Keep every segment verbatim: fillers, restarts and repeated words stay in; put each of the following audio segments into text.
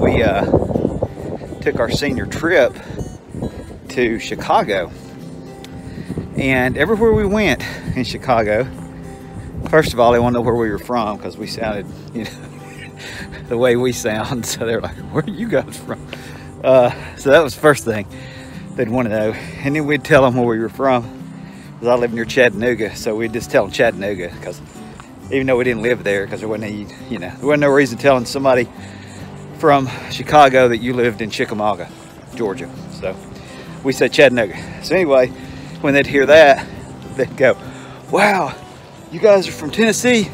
we uh, took our senior trip to Chicago. And everywhere we went in Chicago, first of all, they wanted to know where we were from because we sounded, you know, the way we sound. So they're like, where are you guys from? Uh, so that was the first thing they'd want to know. And then we'd tell them where we were from, because I live near Chattanooga. So we'd just tell them Chattanooga, because even though we didn't live there, because there wasn't any, you know, there wasn't no reason telling somebody from Chicago that you lived in Chickamauga, Georgia. So we said Chattanooga. So anyway, when they'd hear that, they'd go, wow, you guys are from Tennessee?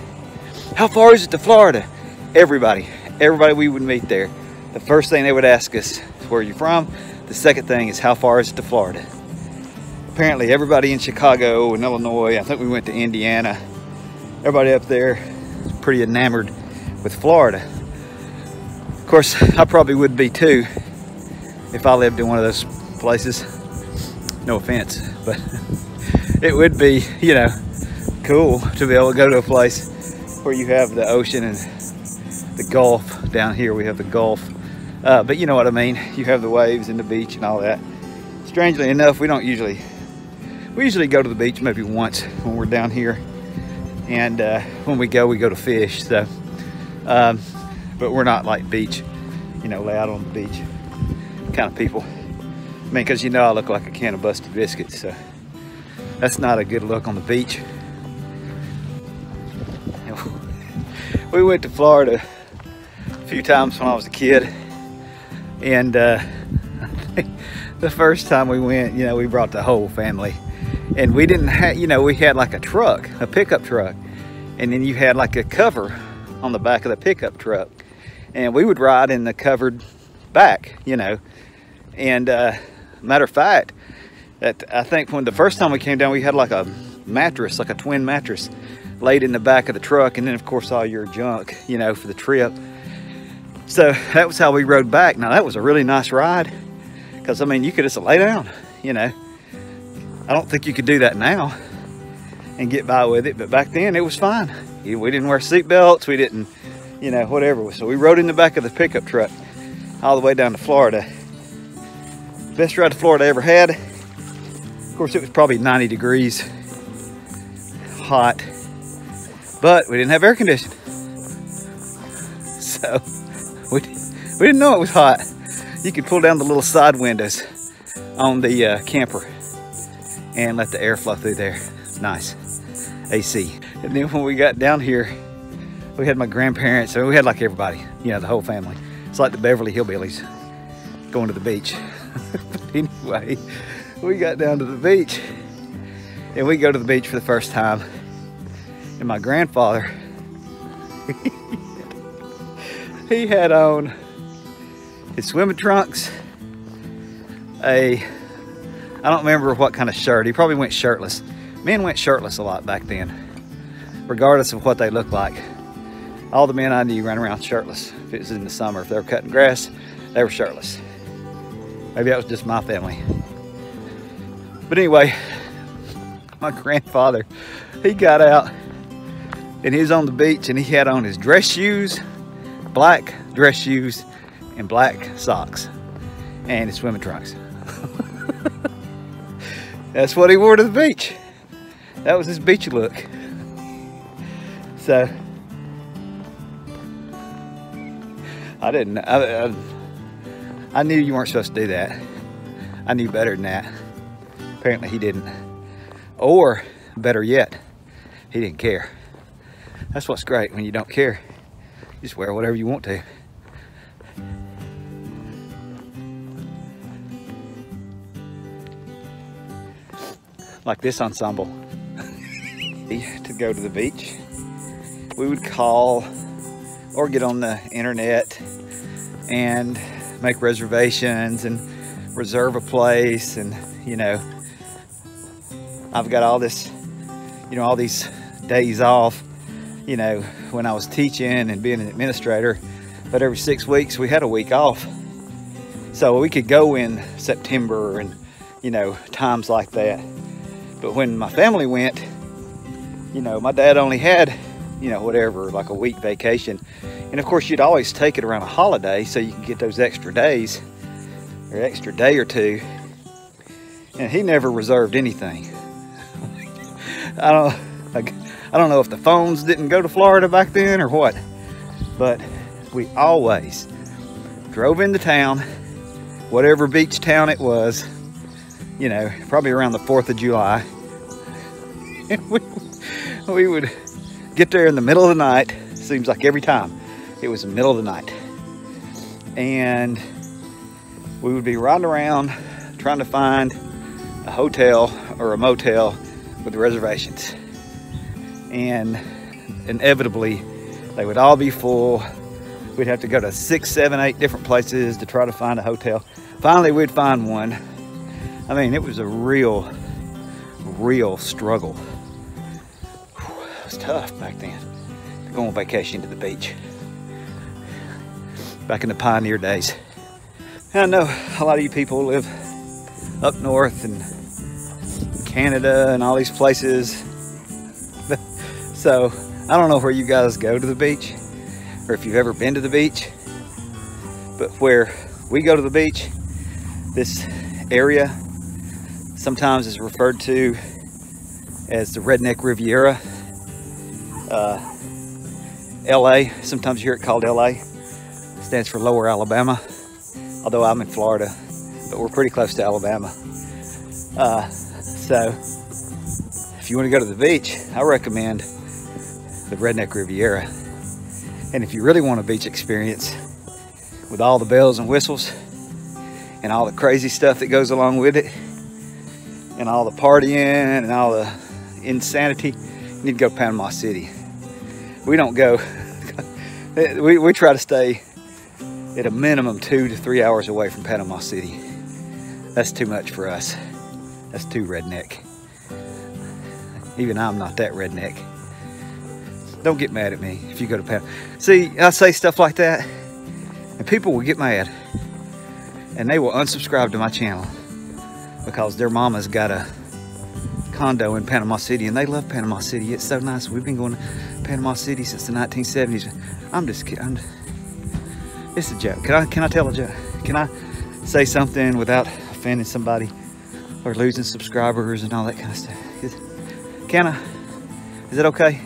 How far is it to Florida? Everybody, everybody we would meet there, the first thing they would ask us is, where are you from? The second thing is, how far is it to Florida? Apparently everybody in Chicago and Illinois, I think we went to Indiana, everybody up there is pretty enamored with Florida. Of course, I probably would be too if I lived in one of those places. No offense, but it would be, you know, cool to be able to go to a place where you have the ocean and the Gulf. Down here we have the Gulf, uh, but you know what I mean, you have the waves and the beach and all that. Strangely enough, we don't usually we usually go to the beach maybe once when we're down here, and uh, when we go we go to fish. So um, but we're not like beach, you know, lay out on the beach kind of people. I mean, because you know I look like a can of busted biscuits, so that's not a good look on the beach. We went to Florida a few times when I was a kid, and uh, the first time we went, you know, we brought the whole family, and we didn't have, you know, we had like a truck, a pickup truck, and then you had like a cover on the back of the pickup truck, and we would ride in the covered back, you know. And uh, matter of fact, that I think when the first time we came down, we had like a mattress, like a twin mattress, laid in the back of the truck, and then of course all your junk, you know, for the trip. So that was how we rode back. Now that was a really nice ride, because I mean, you could just lay down, you know. I don't think you could do that now and get by with it, but back then it was fine. We didn't wear seat belts, we didn't, you know, whatever. So we rode in the back of the pickup truck all the way down to Florida. Best ride to Florida I ever had. Of course, it was probably ninety degrees, hot. But we didn't have air conditioning, so we, we didn't know it was hot. You could pull down the little side windows on the uh, camper and let the air flow through there. Nice A C. And then when we got down here, we had my grandparents, so we had like everybody, you know, the whole family. It's like the Beverly Hillbillies going to the beach. But anyway, we got down to the beach, and we go to the beach for the first time. And my grandfather, he had on his swimming trunks, a, I don't remember what kind of shirt. He probably went shirtless. Men went shirtless a lot back then, regardless of what they looked like. All the men I knew ran around shirtless. If it was in the summer, if they were cutting grass, they were shirtless. Maybe that was just my family. But anyway, my grandfather, he got out, and he was on the beach, and he had on his dress shoes, black dress shoes, and black socks, and his swimming trunks. That's what he wore to the beach. That was his beachy look. So I didn't I, I, I knew you weren't supposed to do that. I knew better than that. Apparently he didn't, or better yet, he didn't care. That's what's great when you don't care. You just wear whatever you want to. Like this ensemble. To go to the beach, we would call or get on the internet and make reservations and reserve a place. And, you know, I've got all this, you know, all these days off, you know, when I was teaching and being an administrator. But every six weeks we had a week off, so we could go in September and, you know, times like that. But when my family went, you know, my dad only had you know, whatever, like a week vacation. And of course, you'd always take it around a holiday so you can get those extra days or extra day or two. And he never reserved anything. I don't, like, I don't know if the phones didn't go to Florida back then or what, but we always drove into town, whatever beach town it was, you know, probably around the fourth of July. And we, we would get there in the middle of the night. Seems like every time it was the middle of the night. And we would be riding around trying to find a hotel or a motel with reservations. And inevitably, they would all be full. We'd have to go to six, seven, eight different places to try to find a hotel. Finally, we'd find one. I mean, it was a real, real struggle. Whew, it was tough back then to go on vacation to the beach. Back in the pioneer days. And I know a lot of you people live up north and Canada and all these places. So I don't know where you guys go to the beach or if you've ever been to the beach, but where we go to the beach, this area sometimes is referred to as the Redneck Riviera, uh, L A. Sometimes you hear it called L A. It stands for Lower Alabama, although I'm in Florida, but we're pretty close to Alabama. Uh, so if you want to go to the beach, I recommend the Redneck Riviera. And if you really want a beach experience with all the bells and whistles and all the crazy stuff that goes along with it, and all the partying and all the insanity, you need to go to Panama City. We don't go, we, we try to stay at a minimum two to three hours away from Panama City. That's too much for us. That's too redneck. Even I'm not that redneck. Don't get mad at me if you go to Panama. See, I say stuff like that and people will get mad and they will unsubscribe to my channel because their mama's got a condo in Panama City and they love Panama City. It's so nice. We've been going to Panama City since the nineteen seventies. I'm just kidding. I'm, it's a joke. Can I, can I tell a joke? Can I say something without offending somebody or losing subscribers and all that kind of stuff? Is, can I? Is it okay?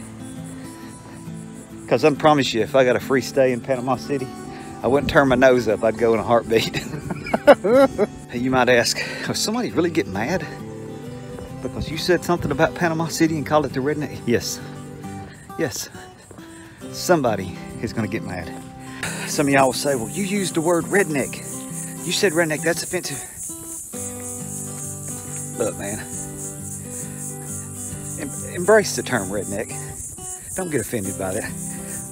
Because I promise you, if I got a free stay in Panama City, I wouldn't turn my nose up. I'd go in a heartbeat. You might ask, was somebody really getting mad because you said something about Panama City and called it the redneck? Yes. Yes. Somebody is going to get mad. Some of y'all will say, well, you used the word redneck. You said redneck. That's offensive. Look, man. Em- embrace the term redneck. Don't get offended by that.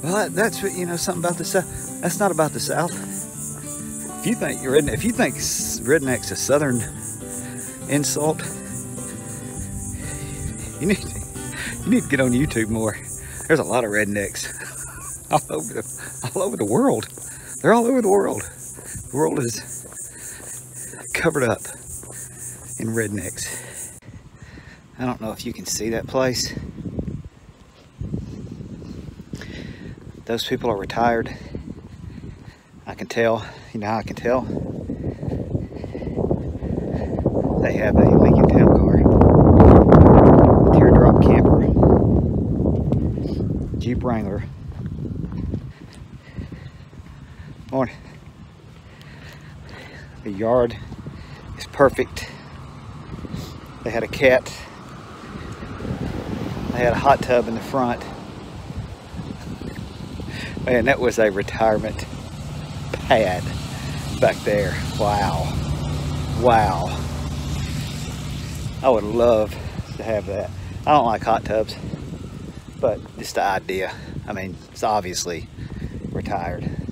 Well, that's what, you know, something about the South. That's not about the South. If you think you're redneck, if you think redneck's a Southern insult, you need to, you need to get on YouTube more. There's a lot of rednecks all over the, all over the world. They're all over the world. The world is covered up in rednecks. I don't know if you can see that place. Those people are retired. I can tell, you know how I can tell? They have a Lincoln Town Car, a teardrop camper, Jeep Wrangler. Morning. The yard is perfect. They had a cat. They had a hot tub in the front. Man, that was a retirement pad back there. Wow. Wow. I would love to have that. I don't like hot tubs, but just the idea. I mean, it's obviously retired.